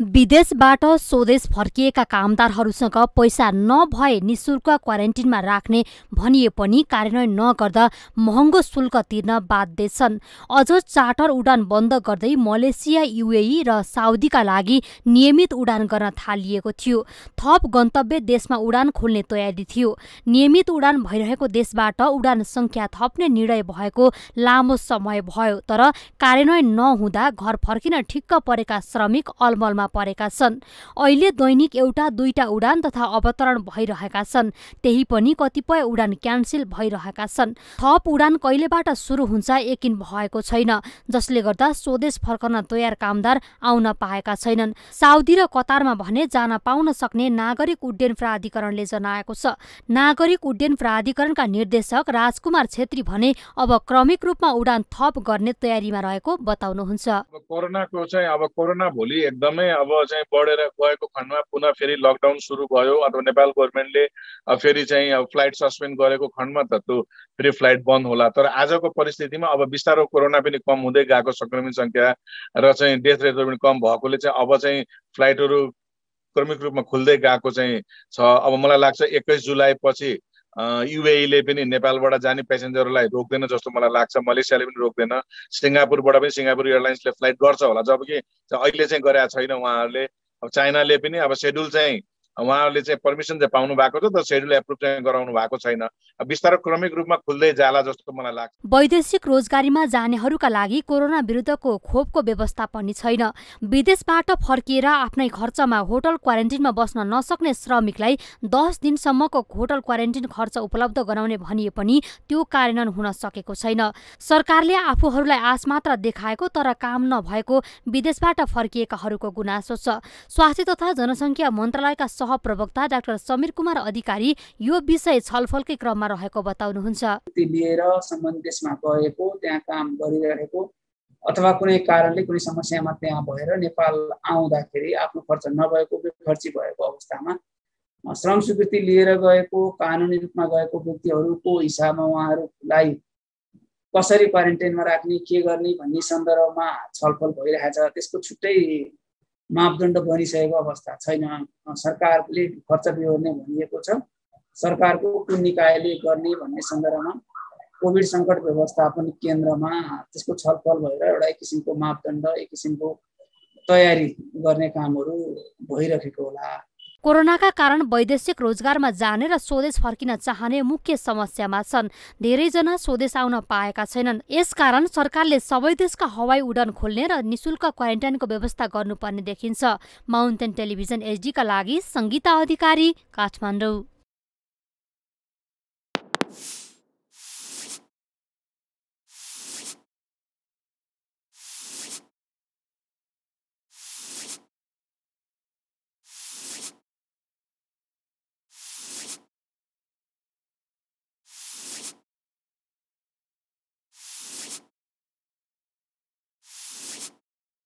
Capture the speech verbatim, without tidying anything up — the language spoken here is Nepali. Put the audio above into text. विदेशबाट स्वदेश फर्किएका कामदारहरूसँग पैसा नभए निशुल्क क्वारेन्टिनमा राख्ने भनिए पनि कार्यान्वयन नगर्दा महँगो शुल्क तिर्न बाध्य छन्। अझ चार्टर उडान बन्द गर्दै मलेसिया, युएई र साउदीका लागि नियमित उडान गर्न थालिएको थियो। थप गन्तव्य देशमा उडान खोल्ने तयारी थियो। नियमित उडान भइरहेको देशबाट उडान सङ्ख्या थप्ने निर्णय भएको लामो समय भयो, तर कार्यान्वयन नहुँदा घर फर्किन ठिक्क परेका श्रमिक अलमलमा परेका छन्। अहिले दैनिक एउटा दुईटा उडान तथा अवतरण भइरहेका छन्, त्यही पनि कतिपय उडान क्यान्सल भइरहेका छन्। थप उडान कहिलेबाट सुरु हुन्छ यकिन भएको छैन, जसले गर्दा स्वदेश फर्कन तयार कामदार आउन पाएका छैनन्। साउदी र कतारमा भने जान पाउन सक्ने नागरिक उड्डयन प्राधिकरणले जनाएको छ। नागरिक उड्डयन प्राधिकरणका निर्देशक राजकुमार क्षेत्री भने अब क्रमिक रूपमा उडान थप गर्ने तयारीमा रहेको बताउनुहुन्छ। कोरोनाको चाहिँ अब कोरोना भोलि एकदमै अब चाहिँ बढेर गएको खण्डमा पुनः फेरि लकडाउन सुरु भयो अथवा नेपाल गभर्नमेन्टले फेरि चाहिँ अब फ्लाइट सस्पेन्ड गरेको खण्डमा त त्यो फेरि फ्लाइट बन्द होला। तर आजको परिस्थितिमा अब बिस्तारै कोरोना पनि कम हुँदै गएको, संक्रमित संख्या र चाहिँ डेथ रेटहरू पनि कम भएकोले चाहिँ अब चाहिँ फ्लाइटहरू क्रमिक रूपमा खुल्दै गएको चाहिँ छ। अब मलाई लाग्छ एक्काइस जुलाई पछि युएईले पनि नेपालबाट जाने प्यासेन्जरलाई रोक्दैन जस्तो मलाई लाग्छ, मलेसियाले पनि रोक्दैन, सिङ्गापुरबाट पनि सिङ्गापुर एयरलाइन्सले फ्लाइट गर्छ होला, जबकि अहिले चाहिँ गरेका छैन उहाँहरूले। अब चाइनाले पनि अब सेड्युल चाहिँ उहाँहरूले चाहिँ पर्मिसन चाहिँ पाउनु भएको छ, तर सेड्युल एप्रुभ चाहिँ गराउनु भएको छैन। बिस्तारै क्रमिक रूपमा खुल्दै जाला जस्तो मलाई लाग्छ। वैदेशिक रोजगारीमा जानेहरूका लागि कोरोना विरुद्धको खोपको व्यवस्था पनि छैन। विदेशबाट फर्किएर आफ्नै खर्चमा होटल क्वारेन्टिनमा बस्न नसक्ने श्रमिकलाई दस दिनसम्मको होटल क्वारेन्टिन खर्च उपलब्ध गराउने भनिए पनि त्यो कार्यान्वयन हुन सकेको छैन। सरकारले आफूहरूलाई आश मात्र देखाएको तर काम नभएको विदेशबाट फर्किएकाहरूको गुनासो छ। स्वास्थ्य तथा जनसङ्ख्या मन्त्रालयका प्रवक्ता डाक्टर समीर कुमार अधिकारी यो विषय छलफलकै क्रममा रहेको बताउनुहुन्छ। लिएर सम्बन्धित देशमा गएको, त्यहाँ काम गरिरहेको अथवा कुनै कारणले कुनै समस्यामा त्यहाँ भएर नेपाल आउँदाखेरि आफ्नो खर्च नभएको, बेखर्ची भएको अवस्थामा श्रम स्वीकृति लिएर गएको, कानुनी रूपमा गएको व्यक्तिहरूको हिसाबमा उहाँहरूलाई कसरी क्वारेन्टाइनमा राख्ने, के गर्ने भन्ने सन्दर्भमा छलफल भइरहेछ। त्यसको छुट्टै मापदण्ड बनिसकेको अवस्था छैन। सरकारले खर्च बिहोर्ने भनिएको छ, सरकारको कुन निकायले गर्ने भन्ने सन्दर्भमा कोभिड सङ्कट व्यवस्थापन केन्द्रमा त्यसको छलफल भएर एउटा एक किसिमको मापदण्ड, एक किसिमको तयारी गर्ने कामहरू भइरहेको होला। कोरोनाका कारण वैदेशिक रोजगारमा जाने र स्वदेश फर्किन चाहने मुख्य समस्यामा छन्। धेरैजना स्वदेश आउन पाएका छैनन्। यसकारण सरकारले सबै देशका हवाई उडान खोल्ने र निशुल्क क्वारेन्टाइनको व्यवस्था गर्नुपर्ने देखिन्छ। माउन्टेन टेलिभिजन एचडीका लागि संगीता अधिकारी, काठमाडौँ।